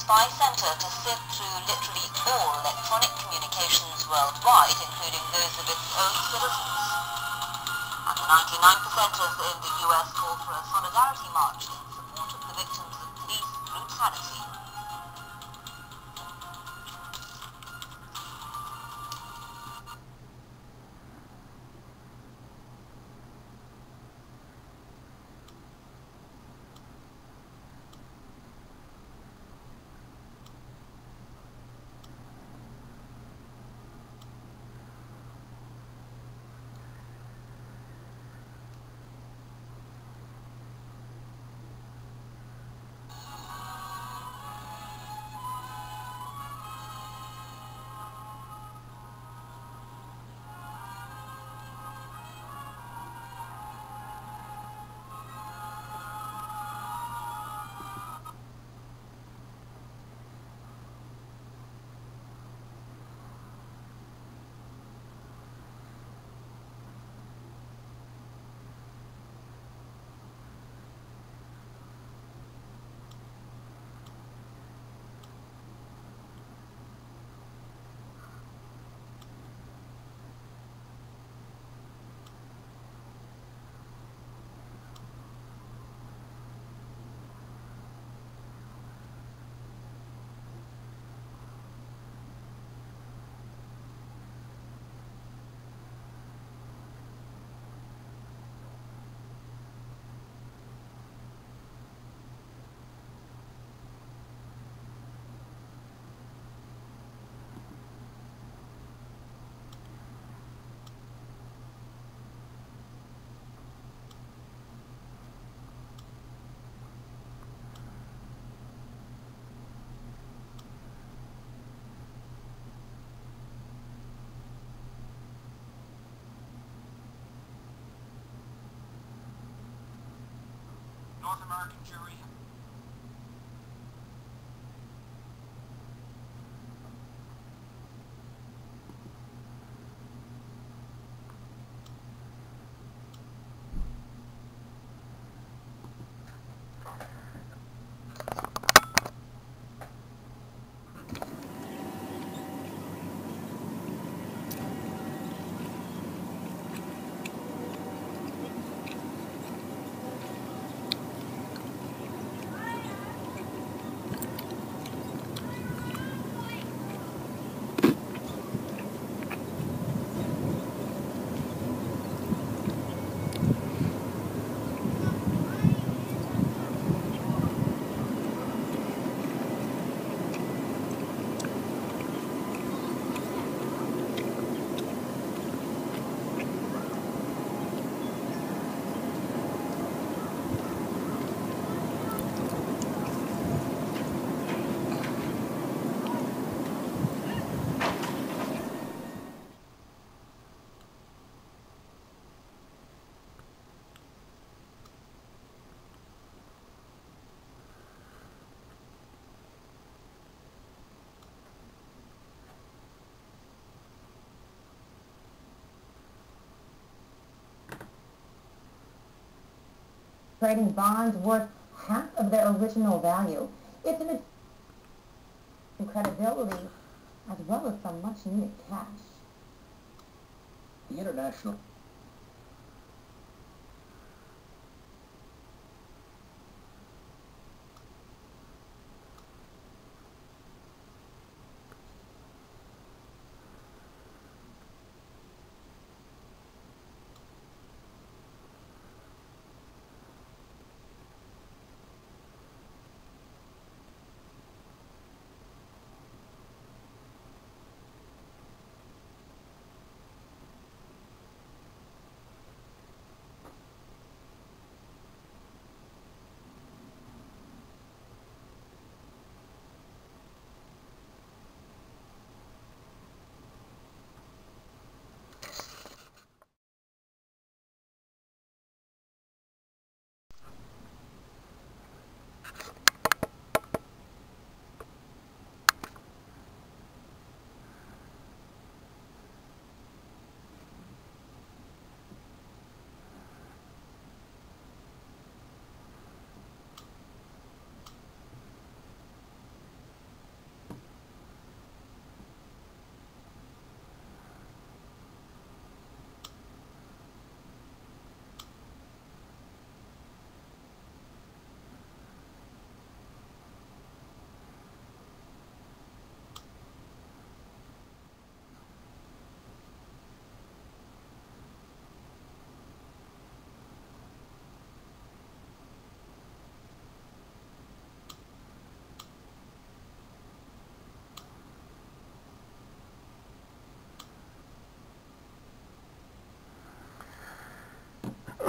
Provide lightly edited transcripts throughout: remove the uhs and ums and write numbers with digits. Spy Center to sift through literally all electronic communications worldwide, including those of its own citizens. And the 99%ers in the US called for a solidarity march in support of the victims of police brutality. North American jury. Trading bonds worth half of their original value. It's an credibility as well as some much-needed cash. The international.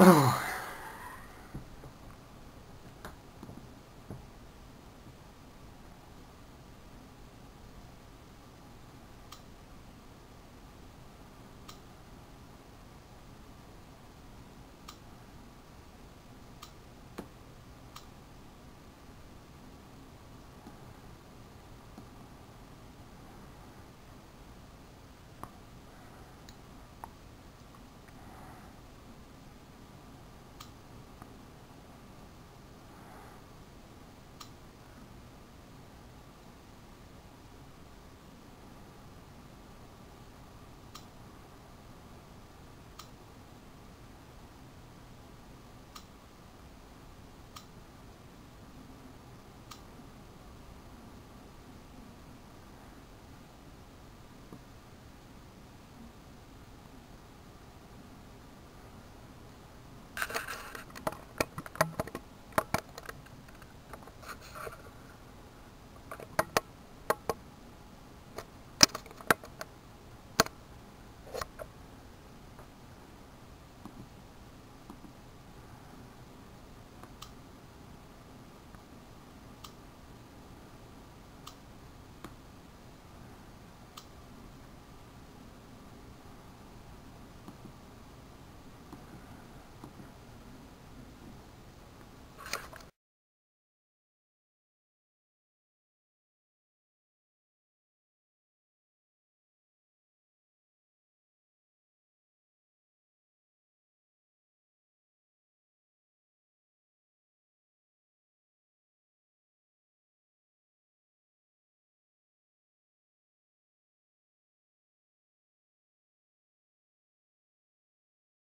Oh.